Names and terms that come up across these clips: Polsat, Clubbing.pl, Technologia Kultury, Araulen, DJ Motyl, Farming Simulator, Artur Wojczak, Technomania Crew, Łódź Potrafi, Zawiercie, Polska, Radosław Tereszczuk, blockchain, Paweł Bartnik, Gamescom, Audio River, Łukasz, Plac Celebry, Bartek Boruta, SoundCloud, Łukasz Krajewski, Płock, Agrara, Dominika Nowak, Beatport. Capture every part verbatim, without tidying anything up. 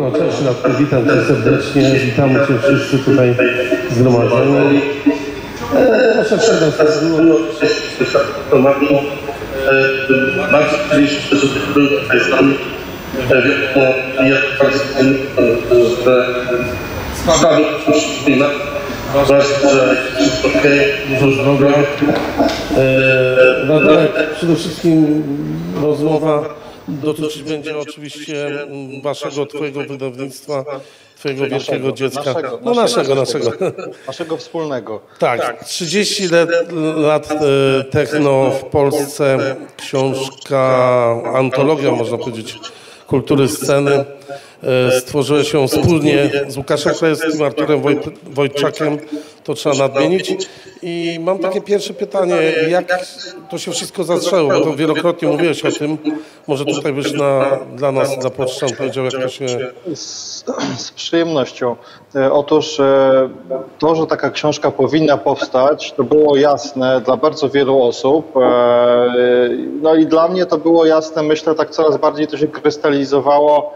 No cześć, witam Cię serdecznie, witamy Cię wszyscy tutaj zgromadzeni. Proszę przede wszystkim, bardzo chcieliśmy, żeby był tutaj z nami. Ja bardzo że sprawy przyczyna, że dużo droga. Przede wszystkim rozmowa dotyczyć będzie oczywiście waszego, twojego wydawnictwa, twojego wielkiego dziecka. Naszego, no naszego, naszego. Naszego, naszego wspólnego. Tak, trzydzieści lat techno w Polsce, książka, antologia można powiedzieć, kultury sceny. Stworzyły się wspólnie z Łukaszem Krajewskim, Arturem Woj, Wojczakiem, to trzeba nadmienić. I mam takie pierwsze pytanie, jak to się wszystko zaczęło, bo to wielokrotnie mówiłeś o tym. Może tutaj byś na, dla nas, dla Płocza, powiedział, jak to się... Z, z przyjemnością. Otóż to, że taka książka powinna powstać, to było jasne dla bardzo wielu osób. No i dla mnie to było jasne, myślę, tak coraz bardziej to się krystalizowało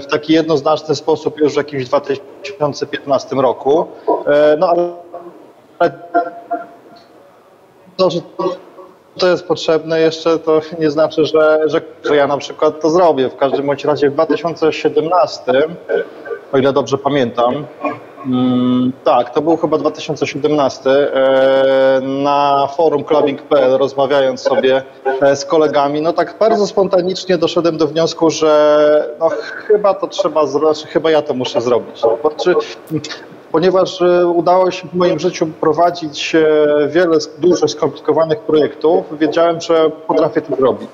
w taki jednoznaczny sposób już w jakimś dwa tysiące piętnastym roku. No ale to, że to jest potrzebne jeszcze, to nie znaczy, że, że, że ja na przykład to zrobię. W każdym bądź razie w dwa tysiące siedemnastym, o ile dobrze pamiętam, tak, to był chyba dwa tysiące siedemnasty, na forum Clubbing.pl rozmawiając sobie z kolegami, no tak bardzo spontanicznie doszedłem do wniosku, że no chyba to trzeba zrobić, chyba ja to muszę zrobić. Ponieważ udało się w moim życiu prowadzić wiele dużo skomplikowanych projektów, wiedziałem, że potrafię to zrobić,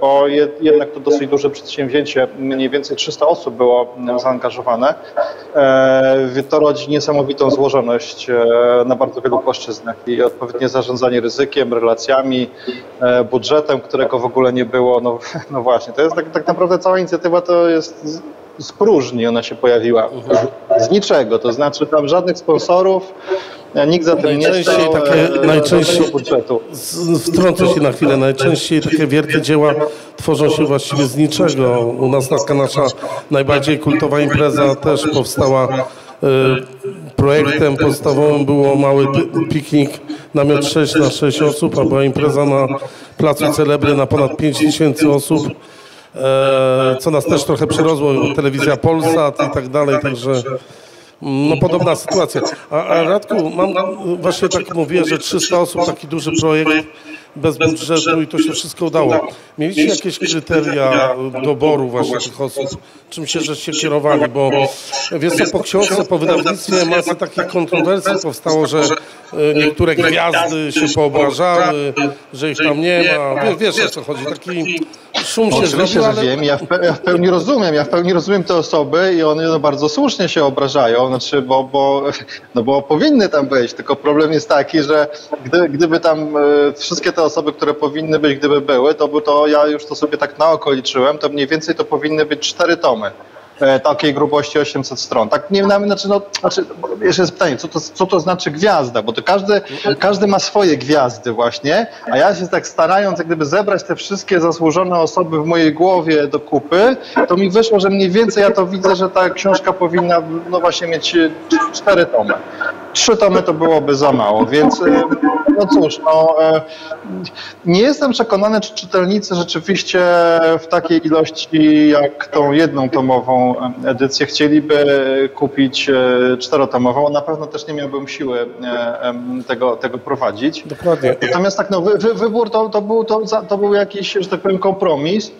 bo jednak to dosyć duże przedsięwzięcie, mniej więcej trzysta osób było zaangażowane. To rodzi niesamowitą złożoność na bardzo wielu płaszczyznach i odpowiednie zarządzanie ryzykiem, relacjami, budżetem, którego w ogóle nie było. No, no właśnie, to jest tak, tak naprawdę cała inicjatywa to jest... z próżni ona się pojawiła, z niczego, to znaczy tam żadnych sponsorów, nikt za tym nie stał, takie, najczęściej, wtrącę się na chwilę, najczęściej takie wielkie dzieła tworzą się właściwie z niczego. U nas taka nasza najbardziej kultowa impreza też powstała, projektem podstawowym było mały piknik, namiot sześć na sześć osób, a była impreza na Placu Celebry na ponad pięć tysięcy osób. Co nas też trochę przerosło, telewizja Polsat i tak dalej, także no podobna sytuacja. A, a Radku, mam, właśnie tak mówię, że trzysta osób, taki duży projekt bez budżetu i to się wszystko udało. Mieliście jakieś kryteria doboru właśnie tych osób? Czym się żeście kierowali? Bo wiesz co, po książce, po wydawnictwie masę takich kontrowersji powstało, że niektóre gwiazdy się poobrażały, że ich tam nie ma. Wiesz, o co chodzi? Taki szum się zrobił, ale... wiem, ja, w pe ja w pełni rozumiem, ja w pełni rozumiem te osoby i one no, bardzo słusznie się obrażają, znaczy, bo, bo, no, bo powinny tam być, tylko problem jest taki, że gdy, gdyby tam y, wszystkie te osoby, które powinny być, gdyby były, to, by to ja już to sobie tak na oko liczyłem, to mniej więcej to powinny być cztery tomy. Takiej grubości osiemset stron. Tak nie wiem, znaczy, no, znaczy, jeszcze jest pytanie, co to, co to znaczy gwiazda, bo to każdy, każdy ma swoje gwiazdy właśnie, a ja się tak starając jak gdyby zebrać te wszystkie zasłużone osoby w mojej głowie do kupy, to mi wyszło, że mniej więcej ja to widzę, że ta książka powinna no właśnie mieć cztery tomy. Trzy tomy to byłoby za mało, więc no cóż, no, nie jestem przekonany, czy czytelnicy rzeczywiście w takiej ilości jak tą jedną tomową edycję chcieliby kupić czterotomową. Na pewno też nie miałbym siły tego, tego prowadzić. Dokładnie. Natomiast tak, no, wy, wybór to, to, był, to, to był jakiś, że tak powiem, kompromis.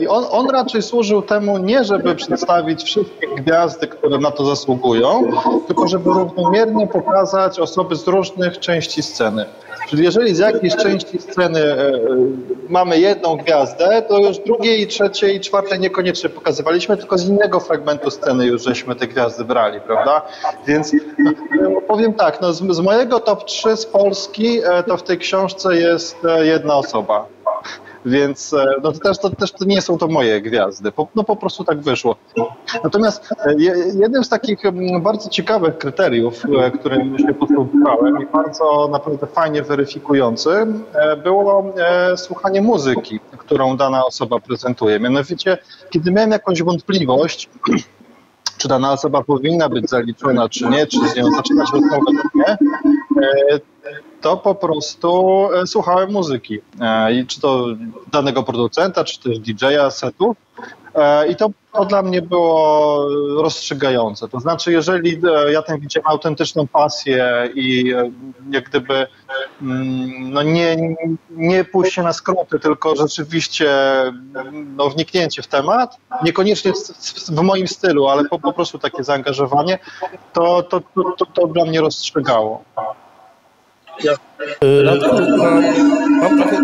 I on, on raczej służył temu nie, żeby przedstawić wszystkie gwiazdy, które na to zasługują, tylko żeby równomiernie pokazać osoby z różnych części sceny. Czyli jeżeli z jakiejś części sceny mamy jedną gwiazdę, to już drugiej, trzeciej i czwartej niekoniecznie pokazywaliśmy, tylko z innego fragmentu sceny już żeśmy te gwiazdy brali, prawda? Więc powiem tak, no z, z mojego top trzy z Polski to w tej książce jest jedna osoba. Więc no to też, to, też to nie są to moje gwiazdy, po, no po prostu tak wyszło. Natomiast jednym z takich bardzo ciekawych kryteriów, którym się posługiwałem i bardzo naprawdę fajnie weryfikujący, było słuchanie muzyki, którą dana osoba prezentuje. Mianowicie, kiedy miałem jakąś wątpliwość, czy dana osoba powinna być zaliczona, czy nie, czy z nią zaczynać rozmowę, czy nie, to po prostu słuchałem muzyki, i czy to danego producenta, czy też didżeja, setów, i to, to dla mnie było rozstrzygające. To znaczy, jeżeli ja tam widziałem autentyczną pasję i jak gdyby no nie, nie pójście na skróty, tylko rzeczywiście no, wniknięcie w temat, niekoniecznie w moim stylu, ale po, po prostu takie zaangażowanie, to, to, to, to, to dla mnie rozstrzygało. Ja. Mam takie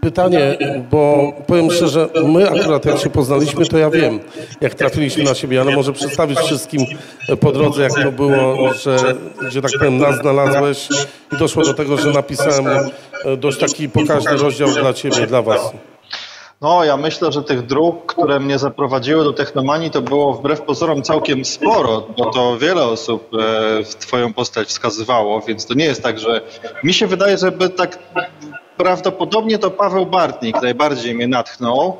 pytanie, bo powiem szczerze, my akurat jak się poznaliśmy, to ja wiem, jak trafiliśmy na siebie, ale może przedstawić wszystkim po drodze, jak to było, że, że tak powiem, nas znalazłeś i doszło do tego, że napisałem dość taki pokaźny rozdział dla ciebie, dla was. No, ja myślę, że tych dróg, które mnie zaprowadziły do technomanii, to było wbrew pozorom całkiem sporo, bo to wiele osób w twoją postać wskazywało, więc to nie jest tak, że... Mi się wydaje, żeby tak prawdopodobnie to Paweł Bartnik najbardziej mnie natchnął,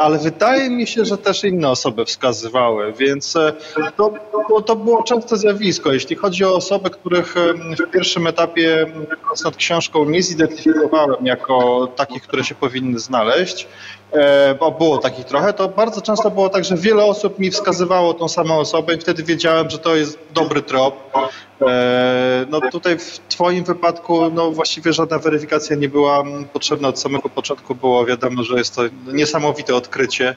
ale wydaje mi się, że też inne osoby wskazywały, więc to, to było częste zjawisko. Jeśli chodzi o osoby, których w pierwszym etapie nad książką nie zidentyfikowałem jako takich, które się powinny znaleźć, bo było takich trochę, to bardzo często było tak, że wiele osób mi wskazywało tą samą osobę i wtedy wiedziałem, że to jest dobry trop. No tutaj w twoim wypadku no właściwie żadna weryfikacja nie była potrzebna od samego początku, było wiadomo, że jest to niesamowite odkrycie,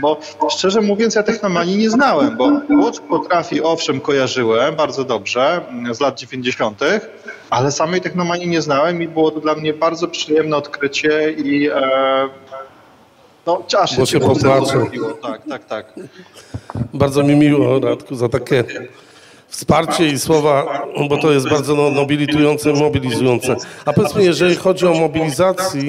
bo szczerze mówiąc ja technomanii nie znałem, bo Łódź Potrafi owszem kojarzyłem bardzo dobrze z lat dziewięćdziesiątych, ale samej technomanii nie znałem i było to dla mnie bardzo przyjemne odkrycie i e, no, aż się, się popatrzyło. Tak, tak, tak. Bardzo mi miło, Radku, za takie wsparcie i słowa, bo to jest bardzo nobilitujące, mobilizujące. A powiedzmy, jeżeli chodzi o mobilizację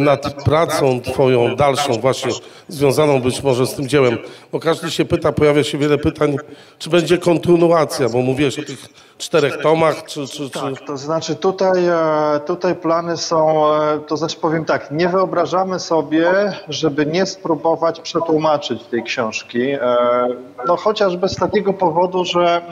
nad pracą twoją dalszą, właśnie związaną być może z tym dziełem, bo każdy się pyta, pojawia się wiele pytań, czy będzie kontynuacja, bo mówiłeś o tych czterech tomach, czy... czy, czy... Tak, to znaczy tutaj, tutaj plany są, to znaczy powiem tak, nie wyobrażamy sobie, żeby nie spróbować przetłumaczyć tej książki, no chociażby z takiego powodu, że...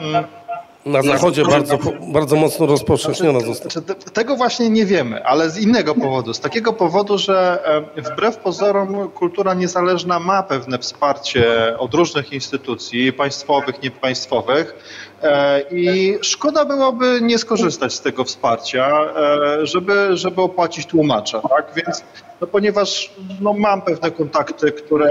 Na Zachodzie bardzo, bardzo mocno rozpowszechniona została. Tego właśnie nie wiemy, ale z innego powodu. Z takiego powodu, że wbrew pozorom kultura niezależna ma pewne wsparcie od różnych instytucji państwowych, niepaństwowych i szkoda byłoby nie skorzystać z tego wsparcia, żeby, żeby opłacić tłumacza. Tak? Więc, no ponieważ no, mam pewne kontakty, które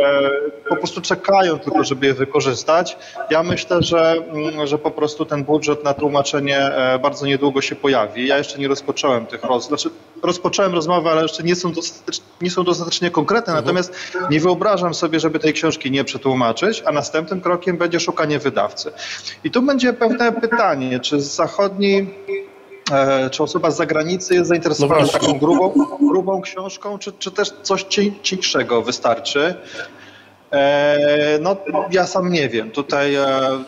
po prostu czekają tylko, żeby je wykorzystać. Ja myślę, że, że po prostu ten budżet na tłumaczenie bardzo niedługo się pojawi. Ja jeszcze nie rozpocząłem tych rozmów, znaczy rozpocząłem rozmowę, ale jeszcze nie są, nie są dostatecznie konkretne, mhm. Natomiast nie wyobrażam sobie, żeby tej książki nie przetłumaczyć, a następnym krokiem będzie szukanie wydawcy. I tu będzie pewne pytanie, czy zachodni, czy osoba z zagranicy jest zainteresowana no taką grubą, grubą książką, czy, czy też coś cieńszego wystarczy? No ja sam nie wiem, tutaj,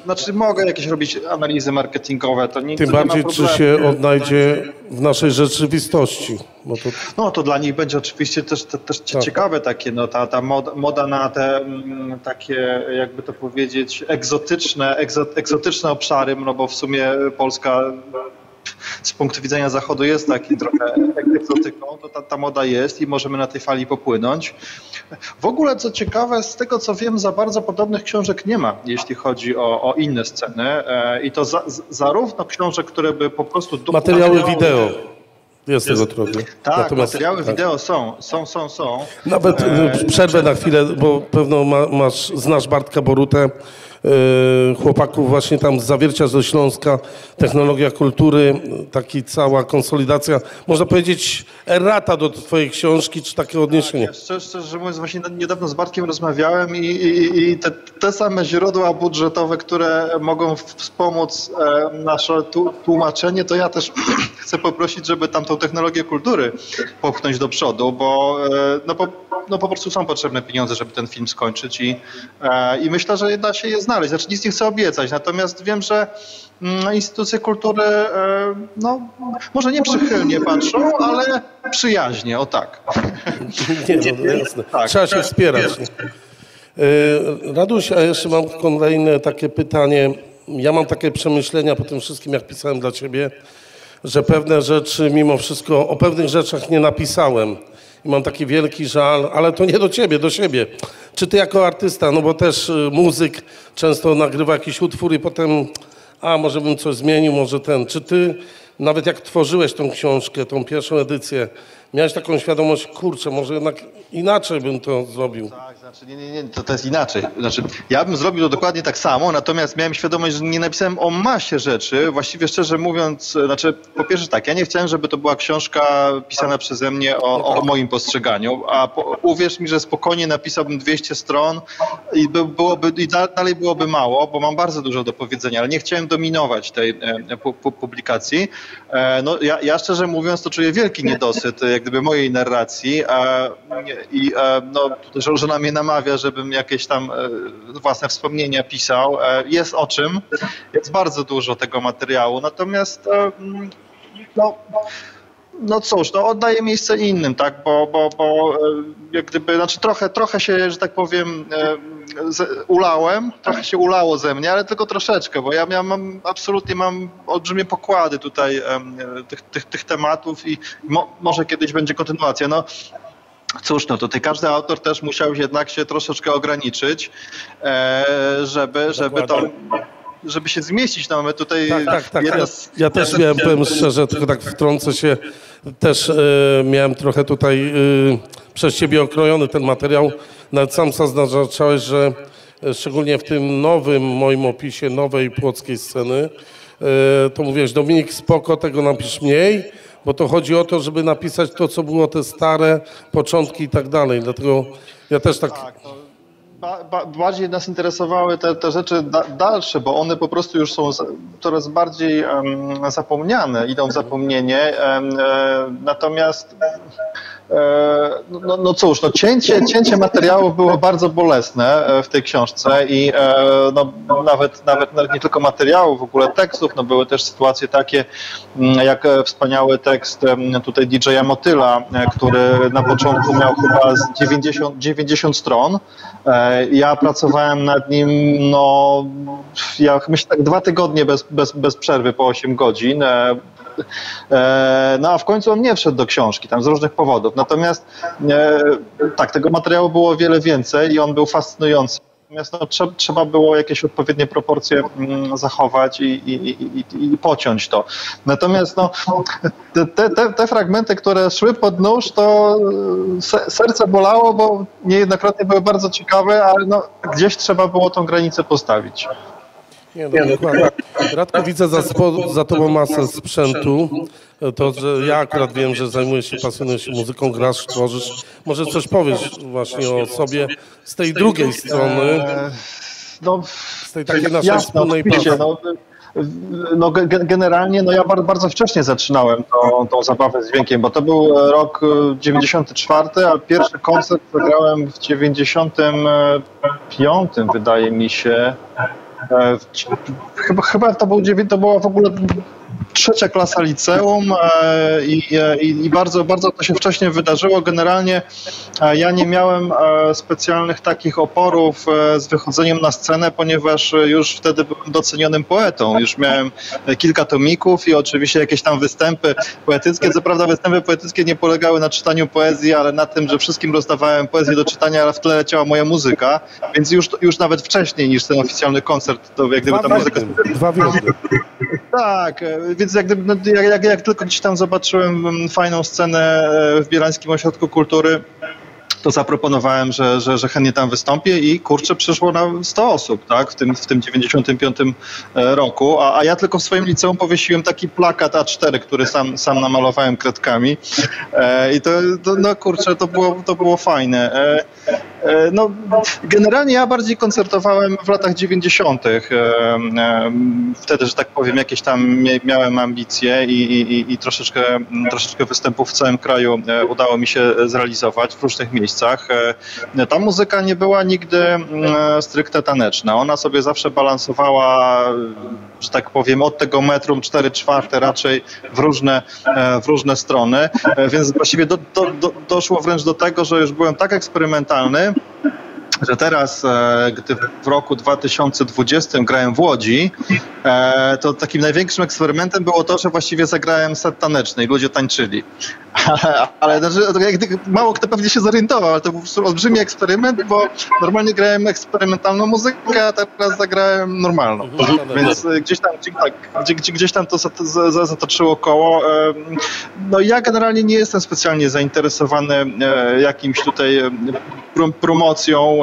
znaczy mogę jakieś robić analizy marketingowe, to nigdy nie ma problemu. Tym bardziej, czy się odnajdzie w naszej rzeczywistości. Bo to... No to dla nich będzie oczywiście też, też, też tak. Ciekawe takie, no ta, ta moda, moda na te m, takie, jakby to powiedzieć, egzotyczne, egzo, egzotyczne obszary, no bo w sumie Polska z punktu widzenia Zachodu jest taki trochę egzotyką, to ta, ta moda jest i możemy na tej fali popłynąć. W ogóle, co ciekawe, z tego co wiem, za bardzo podobnych książek nie ma, jeśli chodzi o, o inne sceny i to za, zarówno książek, które by po prostu... Materiały wideo. Jest tego trochę. Tak, natomiast, materiały tak. wideo są, są, są, są. Nawet e... przerwę na chwilę, bo pewno ma, masz, znasz Bartka Borutę, chłopaków właśnie tam z Zawiercia, ze Śląska, Technologia Kultury, taki cała konsolidacja, można powiedzieć errata do twojej książki, czy takie odniesienie? Tak, szczerze, szczerze mówiąc, właśnie niedawno z Bartkiem rozmawiałem i, i, i te, te same źródła budżetowe, które mogą wspomóc nasze tłumaczenie, to ja też chcę poprosić, żeby tam tą Technologię Kultury popchnąć do przodu, bo no po, no po prostu są potrzebne pieniądze, żeby ten film skończyć i, i myślę, że da się je znaleźć. Znaczy nic nie chcę obiecać, natomiast wiem, że instytucje kultury no, może nie przychylnie patrzą, ale przyjaźnie, o tak. Nie, no, jasne. Tak, trzeba się wspierać. Raduś, a jeszcze mam kolejne takie pytanie. Ja mam takie przemyślenia po tym wszystkim, jak pisałem dla ciebie, że pewne rzeczy, mimo wszystko, o pewnych rzeczach nie napisałem. I mam taki wielki żal, ale to nie do ciebie, do siebie. Czy ty jako artysta, no bo też muzyk często nagrywa jakiś utwór i potem, a może bym coś zmienił, może ten. Czy ty, nawet jak tworzyłeś tą książkę, tą pierwszą edycję, miałeś taką świadomość, kurczę, może jednak inaczej bym to zrobił. Tak, znaczy nie, nie, nie, to, to jest inaczej. Znaczy, ja bym zrobił to dokładnie tak samo, natomiast miałem świadomość, że nie napisałem o masie rzeczy. Właściwie szczerze mówiąc, znaczy po pierwsze tak, ja nie chciałem, żeby to była książka pisana przeze mnie o, o moim postrzeganiu, a po, uwierz mi, że spokojnie napisałbym dwieście stron i, by, byłoby, i da, dalej byłoby mało, bo mam bardzo dużo do powiedzenia, ale nie chciałem dominować tej e, pu, pu, publikacji. E, no, ja, ja szczerze mówiąc to czuję wielki niedosyt, jak gdyby mojej narracji a, i a, no, że żona mnie namawia, żebym jakieś tam e, własne wspomnienia pisał. E, jest o czym, jest bardzo dużo tego materiału, natomiast e, no, no cóż, no oddaję miejsce innym, tak, bo, bo, bo jak gdyby, znaczy trochę, trochę się, że tak powiem, e, z, ulałem, trochę się ulało ze mnie, ale tylko troszeczkę, bo ja, ja mam, absolutnie mam olbrzymie pokłady tutaj e, tych, tych, tych tematów i mo, może kiedyś będzie kontynuacja, no. Cóż, no tutaj każdy autor też musiał jednak się troszeczkę ograniczyć, e, żeby, żeby to... żeby się zmieścić, no my tutaj... Tak, tak, tak. Ja, ja też miałem, powiem szczerze, tylko tak wtrącę się, też y, miałem trochę tutaj y, przez ciebie okrojony ten materiał. Nawet sam zaznaczałeś, że szczególnie w tym nowym moim opisie nowej płockiej sceny, y, to mówiłeś, Dominik, spoko, tego napisz mniej, bo to chodzi o to, żeby napisać to, co było te stare początki i tak dalej. Dlatego ja też tak... Ba, ba, bardziej nas interesowały te, te rzeczy da, dalsze, bo one po prostu już są coraz bardziej um, zapomniane, idą w zapomnienie. Um, e, natomiast e, no, no cóż, no cięcie, cięcie materiału było bardzo bolesne w tej książce i e, no, nawet, nawet, nawet nie tylko materiału, w ogóle tekstów, no były też sytuacje takie jak wspaniały tekst tutaj D J Motyla, który na początku miał chyba dziewięćdziesiąt stron. Ja pracowałem nad nim, no, ja myślę, tak dwa tygodnie bez, bez, bez przerwy po osiem godzin. No a w końcu on nie wszedł do książki, tam z różnych powodów. Natomiast tak, tego materiału było wiele więcej i on był fascynujący. Natomiast no, trzeba, trzeba było jakieś odpowiednie proporcje zachować i, i, i, i pociąć to. Natomiast no, te, te, te fragmenty, które szły pod nóż, to serce bolało, bo niejednokrotnie były bardzo ciekawe, ale no, gdzieś trzeba było tą granicę postawić. Nie, no, dokładnie. Radku, widzę za, za tobą masę sprzętu. To, że ja akurat wiem, że zajmujesz się, pasjonujesz się muzyką, grasz, tworzysz. Może coś powiesz właśnie o sobie z tej drugiej strony, z tej takiej naszej wspólnej pracy. No, generalnie no ja bardzo wcześnie zaczynałem tą, tą zabawę z dźwiękiem, bo to był rok dziewięćdziesiąty czwarty, a pierwszy koncert zagrałem w dziewięćdziesiątym piątym, wydaje mi się. Chyba, chyba to, był, to była w ogóle trzecia klasa liceum i, i, i bardzo, bardzo to się wcześniej wydarzyło. Generalnie ja nie miałem specjalnych takich oporów z wychodzeniem na scenę, ponieważ już wtedy byłem docenionym poetą. Już miałem kilka tomików i oczywiście jakieś tam występy poetyckie. Co prawda występy poetyckie nie polegały na czytaniu poezji, ale na tym, że wszystkim rozdawałem poezję do czytania, ale w tle leciała moja muzyka, więc już, już nawet wcześniej niż ten oficjalny koncert, to jak gdyby ta muzyka... Dwa wiosny. Tak, więc jak, gdyby, no, jak, jak, jak tylko gdzieś tam zobaczyłem fajną scenę w Bielańskim Ośrodku Kultury, to zaproponowałem, że, że, że chętnie tam wystąpię i kurczę, przyszło nam sto osób, tak, w tym, w tym dziewięćdziesiątym piątym roku, a, a ja tylko w swoim liceum powiesiłem taki plakat A cztery, który sam, sam namalowałem kredkami e, i to, to, no kurczę, to było, to było fajne. E, e, no, generalnie ja bardziej koncertowałem w latach dziewięćdziesiątych. E, e, wtedy, że tak powiem, jakieś tam miałem ambicje i, i, i troszeczkę, troszeczkę występów w całym kraju udało mi się zrealizować w różnych miejscach. Ta muzyka nie była nigdy stricte taneczna. Ona sobie zawsze balansowała, że tak powiem, od tego metrum cztery czwarte raczej w różne, w różne strony. Więc właściwie do, do, do, doszło wręcz do tego, że już byłem tak eksperymentalny, że teraz, gdy w roku dwa tysiące dwudziestym grałem w Łodzi, to takim największym eksperymentem było to, że właściwie zagrałem set taneczny i ludzie tańczyli. Ale mało kto pewnie się zorientował, ale to był olbrzymi eksperyment, bo normalnie grałem eksperymentalną muzykę, a teraz zagrałem normalną. Więc gdzieś tam, tak, gdzieś, gdzieś tam to zatoczyło koło. No ja generalnie nie jestem specjalnie zainteresowany jakimś tutaj promocją.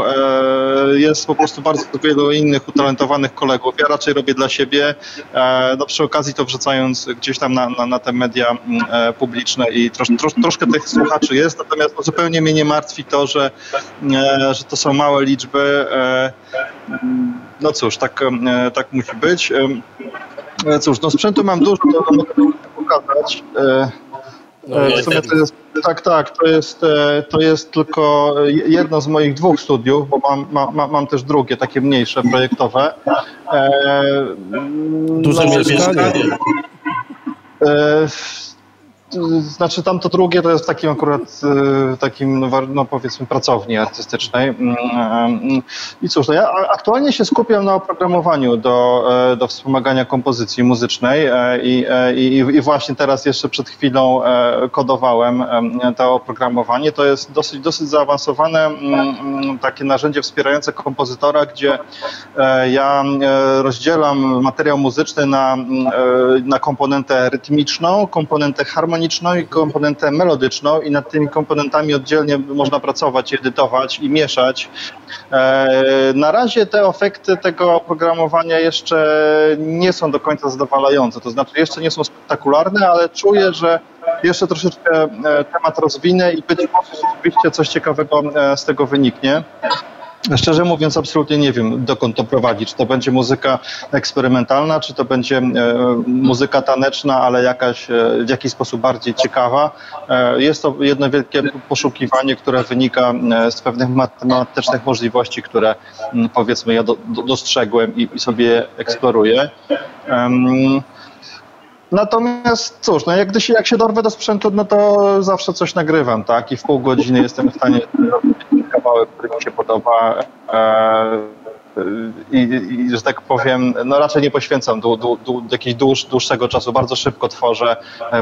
Jest po prostu bardzo wielu innych utalentowanych kolegów. Ja raczej robię dla siebie, no przy okazji to wrzucając gdzieś tam na, na, na te media publiczne i trosz, trosz, troszkę tych słuchaczy jest, natomiast zupełnie mnie nie martwi to, że, że to są małe liczby. No cóż, tak, tak musi być. Cóż, no sprzętu mam dużo, to mogę pokazać. W sumie to jest, tak, tak, to jest, to jest tylko jedno z moich dwóch studiów, bo mam, mam, mam też drugie, takie mniejsze, projektowe. Duże no, mieszkanie. Znaczy tamto drugie to jest w takim akurat, takim no powiedzmy pracowni artystycznej. I cóż, no ja aktualnie się skupiam na oprogramowaniu do, do wspomagania kompozycji muzycznej i, i, i właśnie teraz jeszcze przed chwilą kodowałem to oprogramowanie. To jest dosyć, dosyć zaawansowane takie narzędzie wspierające kompozytora, gdzie ja rozdzielam materiał muzyczny na, na komponentę rytmiczną, komponentę harmoniczną i komponentę melodyczną i nad tymi komponentami oddzielnie można pracować, edytować i mieszać. Na razie te efekty tego oprogramowania jeszcze nie są do końca zadowalające, to znaczy jeszcze nie są spektakularne, ale czuję, że jeszcze troszeczkę temat rozwinę i być może rzeczywiście coś ciekawego z tego wyniknie. Szczerze mówiąc, absolutnie nie wiem, dokąd to prowadzi. Czy to będzie muzyka eksperymentalna, czy to będzie muzyka taneczna, ale jakaś, w jakiś sposób bardziej ciekawa. Jest to jedno wielkie poszukiwanie, które wynika z pewnych matematycznych możliwości, które powiedzmy ja do, do, dostrzegłem i, i sobie eksploruję. Um, Natomiast cóż, no jak, gdy się, jak się dorwę do sprzętu, no to zawsze coś nagrywam, tak? I w pół godziny jestem w stanie robić kawałek, który mi się podoba. I, i że tak powiem, no raczej nie poświęcam do, do, do jakiegoś dłuż, dłuższego czasu, bardzo szybko tworzę,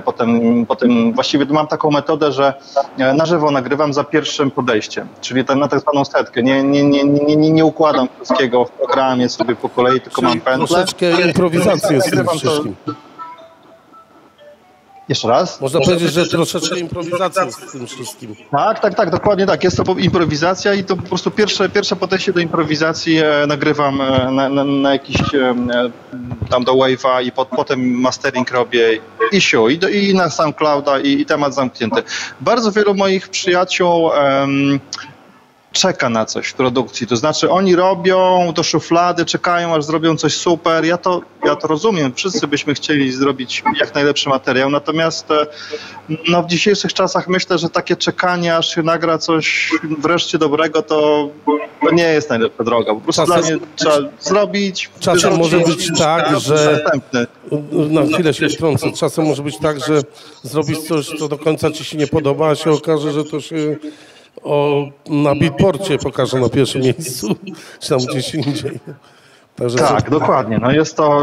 potem, potem właściwie mam taką metodę, że na żywo nagrywam za pierwszym podejściem, czyli na tak zwaną setkę, nie, nie, nie, nie, nie, nie układam wszystkiego w programie sobie po kolei, tylko czyli mam pętlę. Troszeczkę improwizacji jest w tym wszystkim. Jeszcze raz? Można powiedzieć, że troszeczkę improwizacja z tym wszystkim. Tak, tak, tak, dokładnie tak. Jest to improwizacja i to po prostu pierwsze, pierwsze podejście do improwizacji e, nagrywam e, na, na, na jakiś e, tam do wave'a i pod, potem mastering robię i siu, i, do, i na SoundClouda i, i temat zamknięty. Bardzo wielu moich przyjaciół e, czeka na coś w produkcji, to znaczy oni robią do szuflady, czekają aż zrobią coś super, ja to, ja to rozumiem, wszyscy byśmy chcieli zrobić jak najlepszy materiał, natomiast no, w dzisiejszych czasach myślę, że takie czekanie aż się nagra coś wreszcie dobrego, to nie jest najlepsza droga, po prostu czasem, dla mnie trzeba zrobić. Czasem może być tak, że na chwilę się wtrącę, czasem może być tak, że zrobisz coś, co do końca ci się nie podoba, a się okaże, że to się O, na Beatporcie pokażę na pierwszym miejscu, czy tam gdzieś indziej. Także tak, to... dokładnie. No jest to,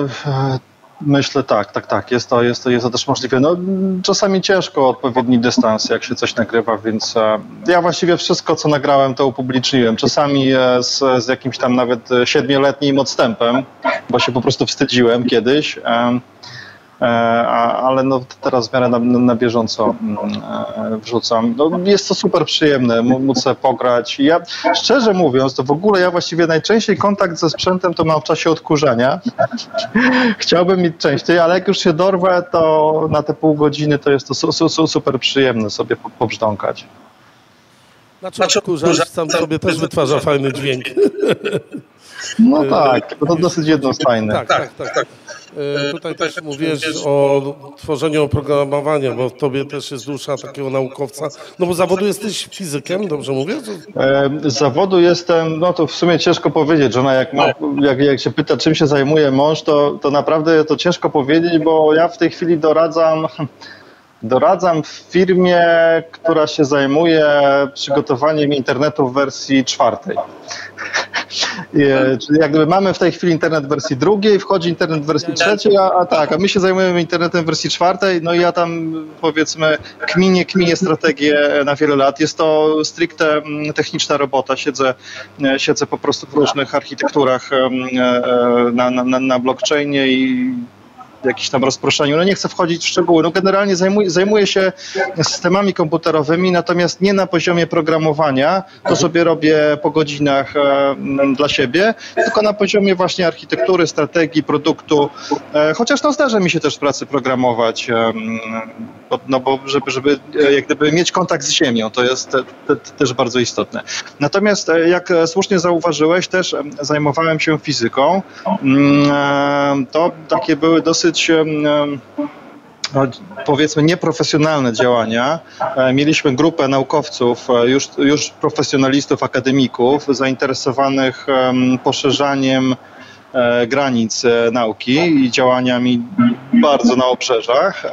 myślę tak, tak, tak, jest to, jest to, jest to też możliwe. No, czasami ciężko odpowiedni dystans, jak się coś nagrywa, więc ja właściwie wszystko, co nagrałem, to upubliczniłem. Czasami z, z jakimś tam nawet siedmioletnim odstępem, bo się po prostu wstydziłem kiedyś. ale no teraz w miarę na, na bieżąco wrzucam. No jest to super przyjemne, móc sobie pograć. Ja szczerze mówiąc, to w ogóle ja właściwie najczęściej kontakt ze sprzętem to mam w czasie odkurzania. Chciałbym mieć częściej, ale jak już się dorwę, to na te pół godziny to jest to su, su, su, super przyjemne sobie pobrzdąkać. Znaczy odkurzacz sam sobie też wytwarza fajny dźwięk. No tak, to dosyć jednostajny. Tak, tak, tak. tak. Tutaj też mówisz o tworzeniu oprogramowania, bo w tobie też jest dusza takiego naukowca. No bo z zawodu jesteś fizykiem, dobrze mówię? Z zawodu jestem, no to w sumie ciężko powiedzieć. Żona jak, ma, jak, jak się pyta, czym się zajmuje mąż, to, to naprawdę to ciężko powiedzieć, bo ja w tej chwili doradzam... Doradzam w firmie, która się zajmuje przygotowaniem internetu w wersji czwartej. Czyli jakby mamy w tej chwili internet w wersji drugiej, wchodzi internet w wersji trzeciej, a, a tak, a my się zajmujemy internetem w wersji czwartej, no i ja tam powiedzmy kminię, kminię strategię na wiele lat. Jest to stricte techniczna robota, siedzę, siedzę po prostu w różnych architekturach na, na, na blockchainie i jakiś tam rozproszeniu, no nie chcę wchodzić w szczegóły. No generalnie zajmuję, zajmuję się systemami komputerowymi, natomiast nie na poziomie programowania, to sobie robię po godzinach e, dla siebie, tylko na poziomie właśnie architektury, strategii, produktu, e, chociaż no zdarza mi się też w pracy programować, e, bo, no bo żeby, żeby e, jak gdyby mieć kontakt z ziemią, to jest te, te, te też bardzo istotne. Natomiast e, jak słusznie zauważyłeś, też e, zajmowałem się fizyką, e, to takie były dosyć No, powiedzmy nieprofesjonalne działania. Mieliśmy grupę naukowców, już, już profesjonalistów, akademików zainteresowanych poszerzaniem granic nauki i działaniami bardzo na obrzeżach.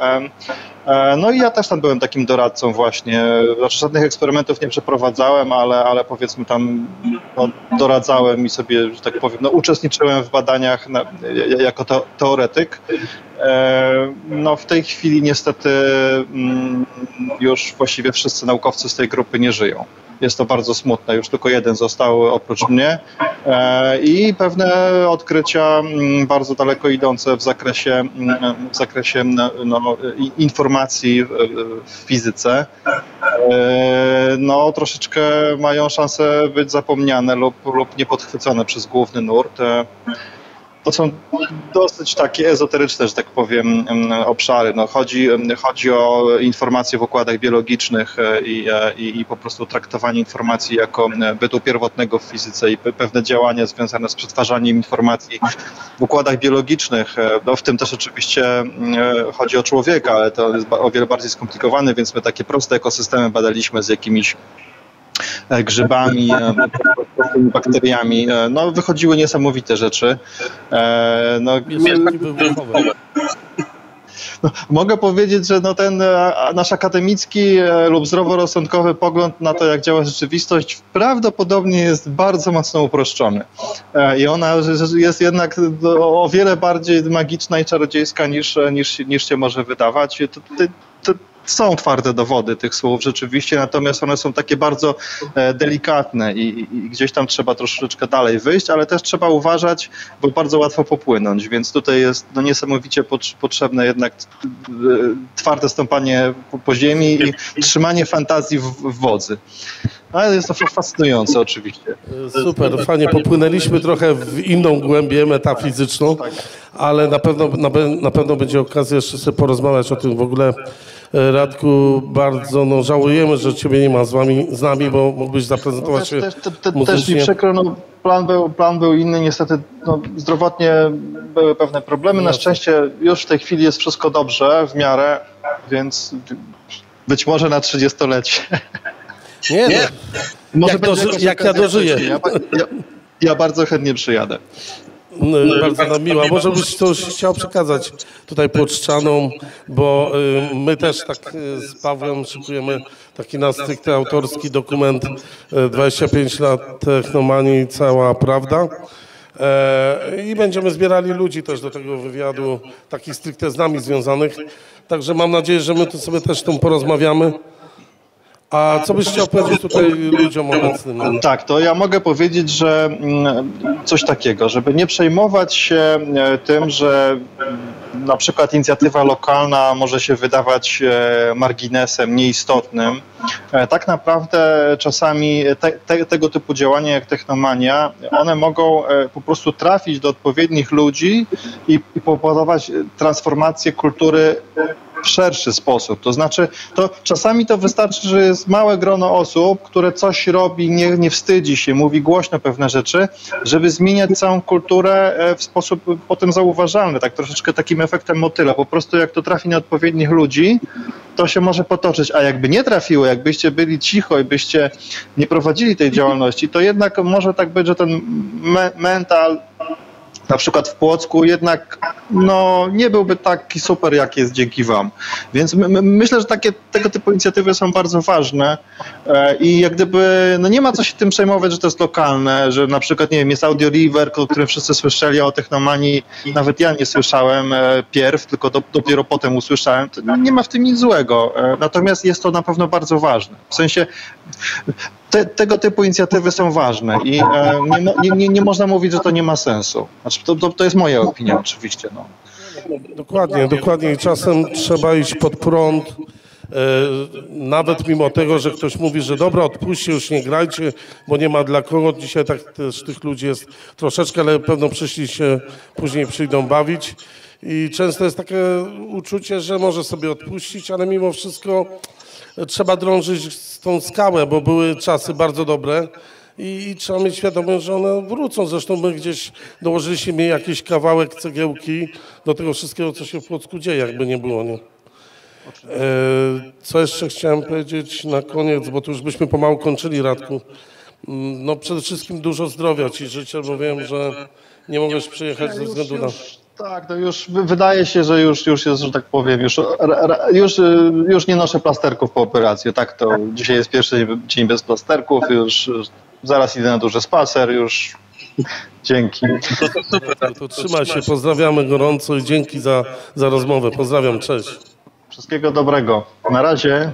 No i ja też tam byłem takim doradcą właśnie. Znaczy żadnych eksperymentów nie przeprowadzałem, ale, ale powiedzmy tam no, doradzałem i sobie, że tak powiem, no, uczestniczyłem w badaniach na, jako to, teoretyk. No w tej chwili niestety już właściwie wszyscy naukowcy z tej grupy nie żyją. Jest to bardzo smutne, już tylko jeden został oprócz mnie i pewne odkrycia bardzo daleko idące w zakresie, w zakresie no, informacji w fizyce no, troszeczkę mają szansę być zapomniane lub, lub niepodchwycone przez główny nurt. To są dosyć takie ezoteryczne, że tak powiem, obszary. No, chodzi, chodzi o informacje w układach biologicznych i, i, i po prostu traktowanie informacji jako bytu pierwotnego w fizyce i pewne działania związane z przetwarzaniem informacji w układach biologicznych. No, w tym też oczywiście chodzi o człowieka, ale to jest o wiele bardziej skomplikowane, więc my takie proste ekosystemy badaliśmy z jakimiś grzybami, bakteriami. No, wychodziły niesamowite rzeczy. No, no, mogę powiedzieć, że no ten nasz akademicki lub zdroworozsądkowy pogląd na to, jak działa rzeczywistość, prawdopodobnie jest bardzo mocno uproszczony. I ona jest jednak o wiele bardziej magiczna i czarodziejska niż, niż, niż się może wydawać. To, to, Są twarde dowody tych słów rzeczywiście, natomiast one są takie bardzo delikatne i, i gdzieś tam trzeba troszeczkę dalej wyjść, ale też trzeba uważać, bo bardzo łatwo popłynąć, więc tutaj jest no, niesamowicie potrzebne jednak twarde stąpanie po, po ziemi i trzymanie fantazji w, w wodzy. Ale jest to fascynujące oczywiście. Super, fajnie. Popłynęliśmy trochę w inną głębię metafizyczną, ale na pewno, na, na pewno będzie okazja jeszcze sobie porozmawiać o tym w ogóle. Radku, bardzo no, żałujemy, że ciebie nie ma z wami, z nami, bo mógłbyś zaprezentować no, też, się te, te, te, Też mi przykro, no, plan, był, plan był inny, niestety no, zdrowotnie były pewne problemy. Na szczęście już w tej chwili jest wszystko dobrze w miarę, więc być może na trzydziestolecie. Nie, nie. No. Może jak, do, jak ja dożyję. Ja, ja, ja bardzo chętnie przyjadę. No, bardzo nam miła. Może byś coś chciał przekazać tutaj Płoczczanom, bo my też tak z Pawłem szykujemy taki nasz stricte autorski dokument dwadzieścia pięć lat technomanii, cała prawda. I będziemy zbierali ludzi też do tego wywiadu, takich stricte z nami związanych. Także mam nadzieję, że my tu sobie też tym porozmawiamy. A co byś chciał powiedzieć tutaj ludziom obecnym? Tak, to ja mogę powiedzieć, że coś takiego, żeby nie przejmować się tym, że na przykład inicjatywa lokalna może się wydawać marginesem, nieistotnym. Tak naprawdę czasami te, te, tego typu działania jak Technomania, one mogą po prostu trafić do odpowiednich ludzi i, i powodować transformację kultury w szerszy sposób. To znaczy, to czasami to wystarczy, że jest małe grono osób, które coś robi, nie, nie wstydzi się, mówi głośno pewne rzeczy, żeby zmieniać całą kulturę w sposób potem zauważalny, tak troszeczkę takim efektem motyla. Po prostu jak to trafi na odpowiednich ludzi, to się może potoczyć, a jakby nie trafiło, jakbyście byli cicho i byście nie prowadzili tej działalności, to jednak może tak być, że ten me- mental... na przykład w Płocku jednak no, nie byłby taki super, jak jest dzięki wam. Więc my, my, myślę, że takie tego typu inicjatywy są bardzo ważne e, i jak gdyby no, nie ma co się tym przejmować, że to jest lokalne, że na przykład nie wiem, jest Audio River, o którym wszyscy słyszeli, o Technomanii nawet ja nie słyszałem e, pierw, tylko do, dopiero potem usłyszałem. To, no, nie ma w tym nic złego, e, natomiast jest to na pewno bardzo ważne. W sensie te, tego typu inicjatywy są ważne i e, nie, nie, nie można mówić, że to nie ma sensu. Znaczy, to, to, to jest moja opinia oczywiście. No. Dokładnie, dokładnie. Czasem trzeba iść pod prąd, e, nawet mimo tego, że ktoś mówi, że dobra, odpuśćcie, już nie grajcie, bo nie ma dla kogo. Dzisiaj tak też tych ludzi jest troszeczkę, ale pewno przyszli się, później przyjdą bawić. I często jest takie uczucie, że może sobie odpuścić, ale mimo wszystko trzeba drążyć tą skałę, bo były czasy bardzo dobre i, i trzeba mieć świadomość, że one wrócą. Zresztą my gdzieś dołożyliśmy jakiś kawałek cegiełki do tego wszystkiego, co się w Płocku dzieje, jakby nie było. Nie? Co jeszcze chciałem powiedzieć na koniec, bo tu już byśmy pomału kończyli, Radku. No przede wszystkim dużo zdrowia ci życzę, bo wiem, że nie mogłeś przyjechać ze względu na... Tak, to już wydaje się, że już, już jest, że tak powiem, już, już, już nie noszę plasterków po operacji. Tak, to dzisiaj jest pierwszy dzień bez plasterków, już zaraz idę na duży spacer, już dzięki. To, to, to, to, to trzymaj się, pozdrawiamy gorąco i dzięki za, za rozmowę. Pozdrawiam, cześć. Wszystkiego dobrego. Na razie.